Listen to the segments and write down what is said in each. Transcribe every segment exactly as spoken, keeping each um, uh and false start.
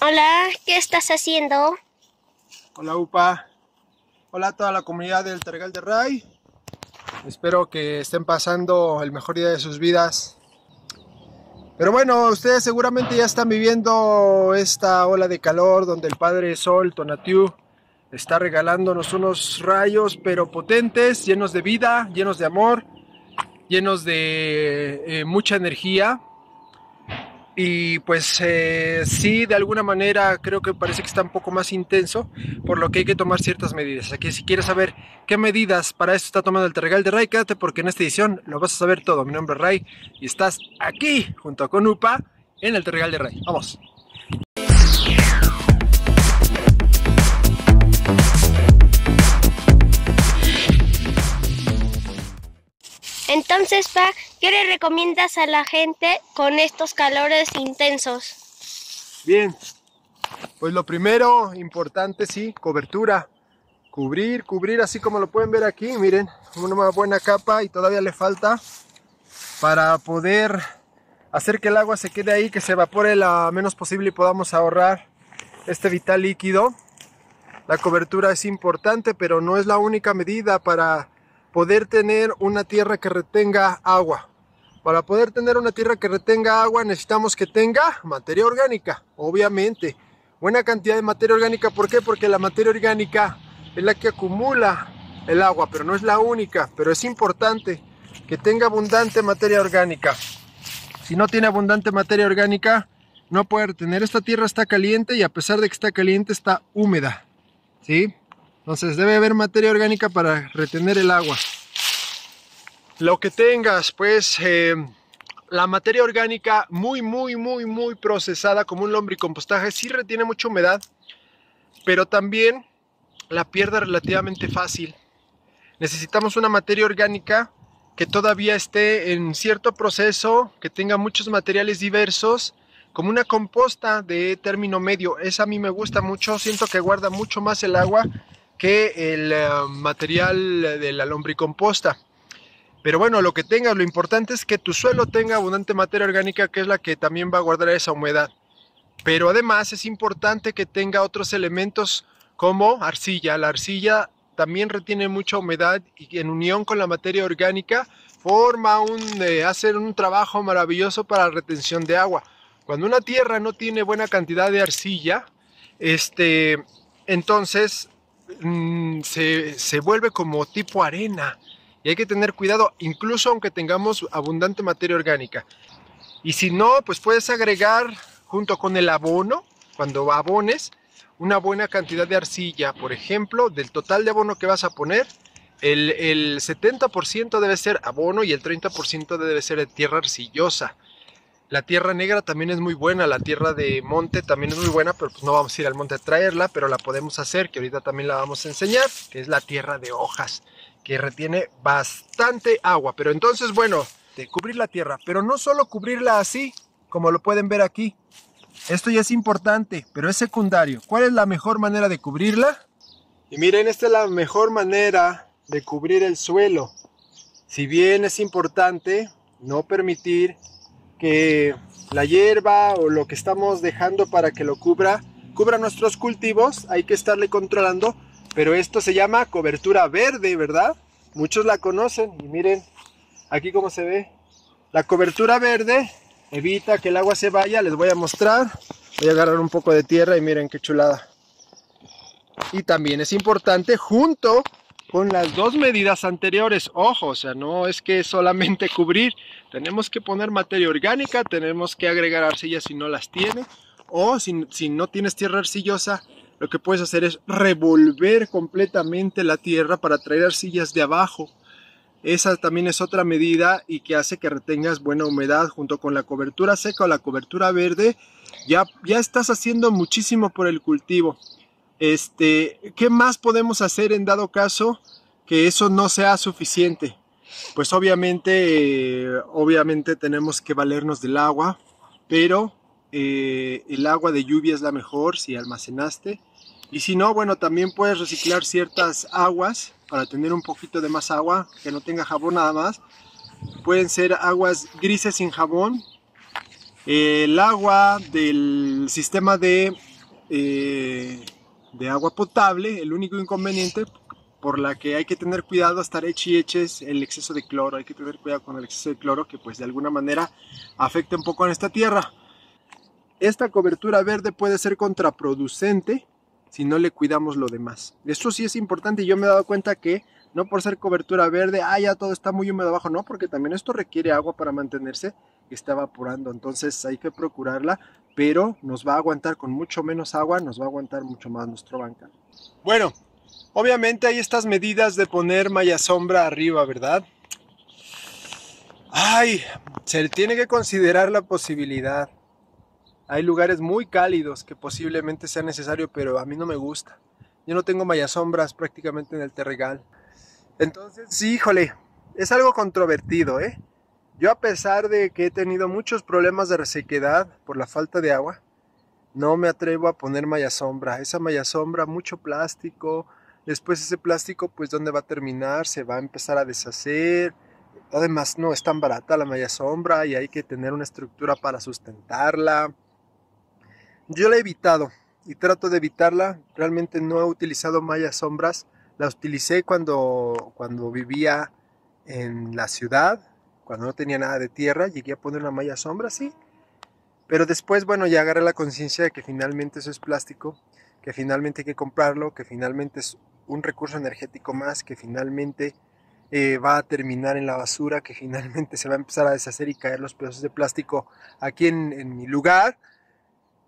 Hola, ¿qué estás haciendo? Hola Upa, hola a toda la comunidad del Terregal de Ray. Espero que estén pasando el mejor día de sus vidas. Pero bueno, ustedes seguramente ya están viviendo esta ola de calor donde el Padre Sol, Tonatiuh, está regalándonos unos rayos pero potentes, llenos de vida, llenos de amor, llenos de eh, mucha energía. Y pues eh, sí, de alguna manera creo que parece que está un poco más intenso, por lo que hay que tomar ciertas medidas. Aquí, si quieres saber qué medidas para esto está tomando el Terregal de Ray, quédate porque en esta edición lo vas a saber todo. Mi nombre es Ray y estás aquí junto con Upa en el Terregal de Ray. ¡Vamos! Entonces, Pac, ¿qué le recomiendas a la gente con estos calores intensos? Bien, pues lo primero, importante, sí, cobertura. Cubrir, cubrir, así como lo pueden ver aquí, miren, una buena capa y todavía le falta para poder hacer que el agua se quede ahí, que se evapore lo menos posible y podamos ahorrar este vital líquido. La cobertura es importante, pero no es la única medida para poder tener una tierra que retenga agua. Para poder tener una tierra que retenga agua necesitamos que tenga materia orgánica, obviamente. Buena cantidad de materia orgánica, ¿por qué? Porque la materia orgánica es la que acumula el agua, pero no es la única, pero es importante que tenga abundante materia orgánica. Si no tiene abundante materia orgánica, no puede retener. Esta tierra está caliente y a pesar de que está caliente, está húmeda, ¿sí? Entonces debe haber materia orgánica para retener el agua. Lo que tengas, pues, eh, la materia orgánica muy, muy, muy, muy procesada como un lombricompostaje, sí retiene mucha humedad, pero también la pierde relativamente fácil. Necesitamos una materia orgánica que todavía esté en cierto proceso, que tenga muchos materiales diversos, como una composta de término medio. Esa a mí me gusta mucho, siento que guarda mucho más el agua que el uh, material de la lombricomposta. Pero bueno, lo que tengas, lo importante es que tu suelo tenga abundante materia orgánica, que es la que también va a guardar esa humedad. Pero además es importante que tenga otros elementos como arcilla. La arcilla también retiene mucha humedad y en unión con la materia orgánica forma un, eh, hace un trabajo maravilloso para la retención de agua. Cuando una tierra no tiene buena cantidad de arcilla, este, entonces Se, se vuelve como tipo arena y hay que tener cuidado incluso aunque tengamos abundante materia orgánica. Y si no, pues puedes agregar junto con el abono, cuando abones, una buena cantidad de arcilla. Por ejemplo, del total de abono que vas a poner, el, el setenta por ciento debe ser abono y el treinta por ciento debe ser de tierra arcillosa. La tierra negra también es muy buena, la tierra de monte también es muy buena, pero pues no vamos a ir al monte a traerla, pero la podemos hacer, que ahorita también la vamos a enseñar, que es la tierra de hojas, que retiene bastante agua. Pero entonces, bueno, de cubrir la tierra, pero no solo cubrirla así, como lo pueden ver aquí. Esto ya es importante, pero es secundario. ¿Cuál es la mejor manera de cubrirla? Y miren, esta es la mejor manera de cubrir el suelo. Si bien es importante no permitir que la hierba o lo que estamos dejando para que lo cubra, cubra nuestros cultivos, hay que estarle controlando, pero esto se llama cobertura verde, ¿verdad? Muchos la conocen y miren aquí cómo se ve. La cobertura verde evita que el agua se vaya, les voy a mostrar, voy a agarrar un poco de tierra y miren qué chulada. Y también es importante junto con las dos medidas anteriores, ojo, o sea, no es que solamente cubrir, tenemos que poner materia orgánica, tenemos que agregar arcilla si no las tiene, o si, si no tienes tierra arcillosa, lo que puedes hacer es revolver completamente la tierra para traer arcillas de abajo. Esa también es otra medida y que hace que retengas buena humedad junto con la cobertura seca o la cobertura verde. Ya, ya estás haciendo muchísimo por el cultivo. Este, ¿qué más podemos hacer en dado caso que eso no sea suficiente? Pues obviamente, eh, obviamente tenemos que valernos del agua, pero eh, el agua de lluvia es la mejor si almacenaste. Y si no, bueno, también puedes reciclar ciertas aguas para tener un poquito de más agua, que no tenga jabón nada más. Pueden ser aguas grises sin jabón. El agua del sistema de eh, de agua potable. El único inconveniente por la que hay que tener cuidado a estar eche y eche es el exceso de cloro. Hay que tener cuidado con el exceso de cloro, que pues de alguna manera afecta un poco a esta tierra. Esta cobertura verde puede ser contraproducente si no le cuidamos lo demás. Esto sí es importante, y yo me he dado cuenta que no por ser cobertura verde, ah, ya todo está muy húmedo abajo, no, porque también esto requiere agua para mantenerse, que está evaporando, entonces hay que procurarla, pero nos va a aguantar con mucho menos agua, nos va a aguantar mucho más nuestro bancal. Bueno, obviamente hay estas medidas de poner malla sombra arriba, ¿verdad? Ay, se tiene que considerar la posibilidad. Hay lugares muy cálidos que posiblemente sea necesario, pero a mí no me gusta. Yo no tengo malla sombras prácticamente en el Terregal. Entonces, sí, híjole, es algo controvertido, ¿eh? Yo, a pesar de que he tenido muchos problemas de resequedad por la falta de agua, no me atrevo a poner malla sombra. Esa malla sombra, mucho plástico, después ese plástico, pues, ¿dónde va a terminar? Se va a empezar a deshacer. Además, no es tan barata la malla sombra y hay que tener una estructura para sustentarla. Yo la he evitado y trato de evitarla. Realmente no he utilizado mallas sombras. La utilicé cuando, cuando vivía en la ciudad, cuando no tenía nada de tierra, llegué a poner una malla sombra, sí. Pero después, bueno, ya agarré la conciencia de que finalmente eso es plástico, que finalmente hay que comprarlo, que finalmente es un recurso energético más, que finalmente eh, va a terminar en la basura, que finalmente se va a empezar a deshacer y caer los pedazos de plástico aquí en, en mi lugar.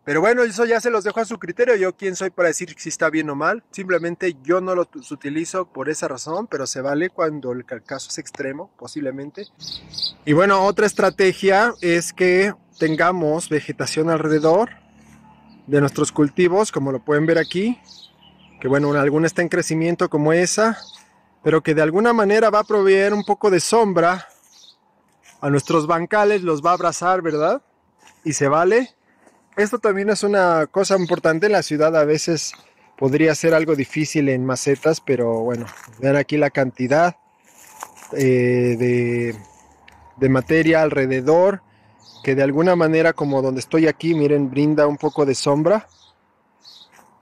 Pero bueno, eso ya se los dejo a su criterio. Yo quién soy para decir si está bien o mal. Simplemente yo no los utilizo por esa razón, pero se vale cuando el caso es extremo, posiblemente. Y bueno, otra estrategia es que tengamos vegetación alrededor de nuestros cultivos, como lo pueden ver aquí. Que bueno, alguna está en crecimiento como esa, pero que de alguna manera va a proveer un poco de sombra a nuestros bancales, los va a abrazar, ¿verdad? Y se vale. Esto también es una cosa importante. En la ciudad a veces podría ser algo difícil en macetas, pero bueno, vean aquí la cantidad eh, de, de materia alrededor, que de alguna manera, como donde estoy aquí, miren, brinda un poco de sombra.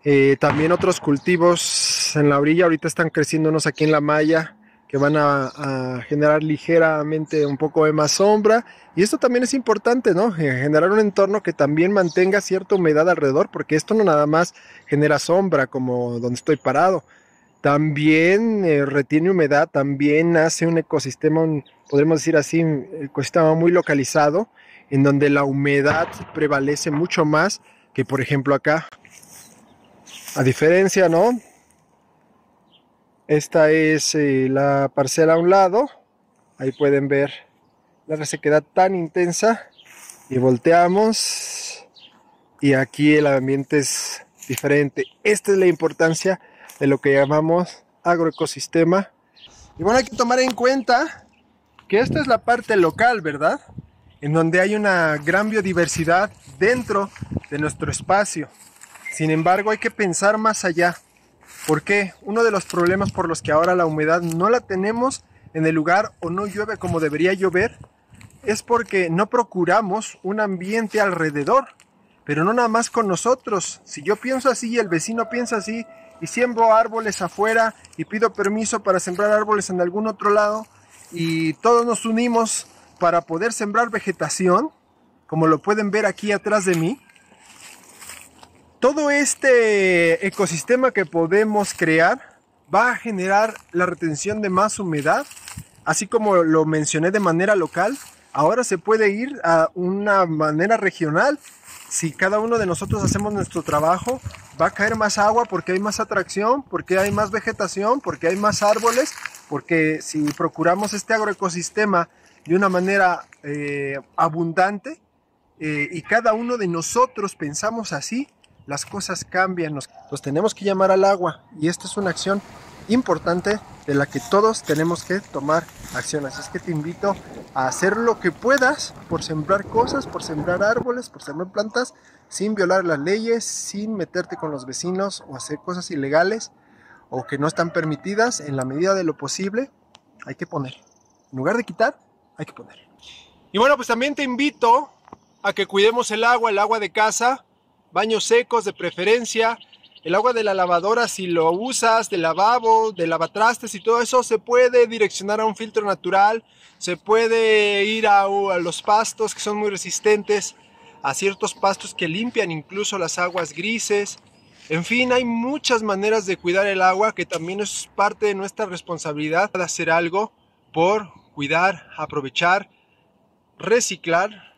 Eh, también otros cultivos en la orilla, ahorita están creciendo unos aquí en la malla, que van a, a generar ligeramente un poco de más sombra. Y esto también es importante, ¿no? Generar un entorno que también mantenga cierta humedad alrededor, porque esto no nada más genera sombra como donde estoy parado, también eh, retiene humedad, también hace un ecosistema, un, podremos decir así, un ecosistema muy localizado, en donde la humedad prevalece mucho más que, por ejemplo, acá. A diferencia, ¿no? Esta es eh, la parcela a un lado, ahí pueden ver la resequedad tan intensa, y volteamos, y aquí el ambiente es diferente. Esta es la importancia de lo que llamamos agroecosistema. Y bueno, hay que tomar en cuenta que esta es la parte local, ¿verdad? En donde hay una gran biodiversidad dentro de nuestro espacio. Sin embargo, hay que pensar más allá. ¿Por qué? Uno de los problemas por los que ahora la humedad no la tenemos en el lugar, o no llueve como debería llover, es porque no procuramos un ambiente alrededor, pero no nada más con nosotros. Si yo pienso así y el vecino piensa así, y siembro árboles afuera y pido permiso para sembrar árboles en algún otro lado, y todos nos unimos para poder sembrar vegetación, como lo pueden ver aquí atrás de mí, todo este ecosistema que podemos crear va a generar la retención de más humedad. Así como lo mencioné de manera local, ahora se puede ir a una manera regional. Si cada uno de nosotros hacemos nuestro trabajo, va a caer más agua porque hay más atracción, porque hay más vegetación, porque hay más árboles, porque si procuramos este agroecosistema de una manera eh, abundante eh, y cada uno de nosotros pensamos así, las cosas cambian, nos, nos tenemos que llamar al agua, y esta es una acción importante de la que todos tenemos que tomar acción. Así es que te invito a hacer lo que puedas por sembrar cosas, por sembrar árboles, por sembrar plantas, sin violar las leyes, sin meterte con los vecinos o hacer cosas ilegales o que no están permitidas. En la medida de lo posible hay que poner, en lugar de quitar, hay que poner. Y bueno, pues también te invito a que cuidemos el agua, el agua de casa. baños secos de preferencia. El agua de la lavadora, si lo usas, de lavabo, de lavatrastes y todo eso, se puede direccionar a un filtro natural, se puede ir a, a los pastos que son muy resistentes, a ciertos pastos que limpian incluso las aguas grises. En fin, hay muchas maneras de cuidar el agua, que también es parte de nuestra responsabilidad de hacer algo por cuidar, aprovechar, reciclar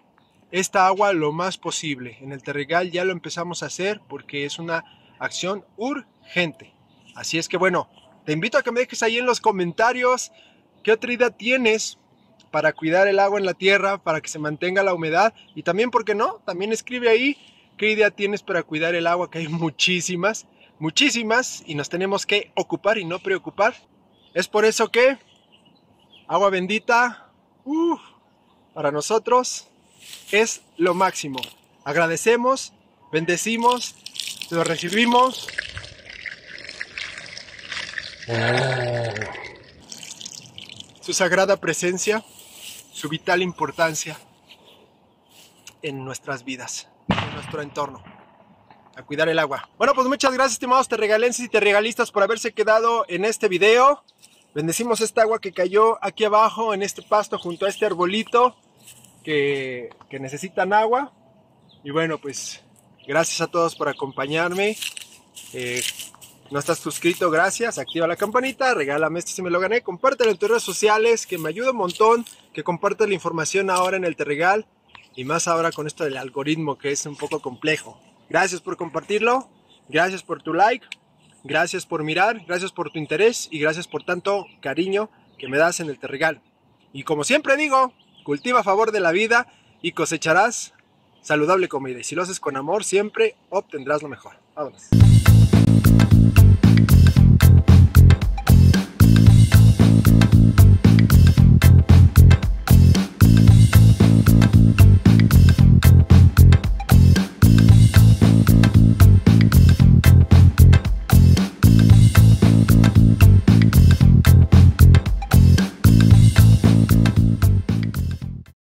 esta agua lo más posible. En el Terregal ya lo empezamos a hacer porque es una acción urgente. Así es que bueno, te invito a que me dejes ahí en los comentarios qué otra idea tienes para cuidar el agua en la tierra, para que se mantenga la humedad, y también, ¿por qué no? También escribe ahí qué idea tienes para cuidar el agua, que hay muchísimas, muchísimas, y nos tenemos que ocupar y no preocupar. Es por eso que agua bendita, uh, para nosotros es lo máximo. Agradecemos, bendecimos, lo recibimos. Su sagrada presencia, su vital importancia en nuestras vidas, en nuestro entorno. A cuidar el agua. Bueno, pues muchas gracias, estimados terregalenses y terregalistas, por haberse quedado en este video. Bendecimos esta agua que cayó aquí abajo en este pasto junto a este arbolito que, que necesitan agua. Y bueno, pues gracias a todos por acompañarme. Eh, no estás suscrito, gracias, activa la campanita, regálame esto si me lo gané, compártelo en tus redes sociales, que me ayuda un montón, que compartas la información ahora en el Terregal, y más ahora con esto del algoritmo que es un poco complejo. Gracias por compartirlo, gracias por tu like, gracias por mirar, gracias por tu interés y gracias por tanto cariño que me das en el Terregal. Y como siempre digo, cultiva a favor de la vida y cosecharás saludable comida, y si lo haces con amor siempre obtendrás lo mejor. Vámonos.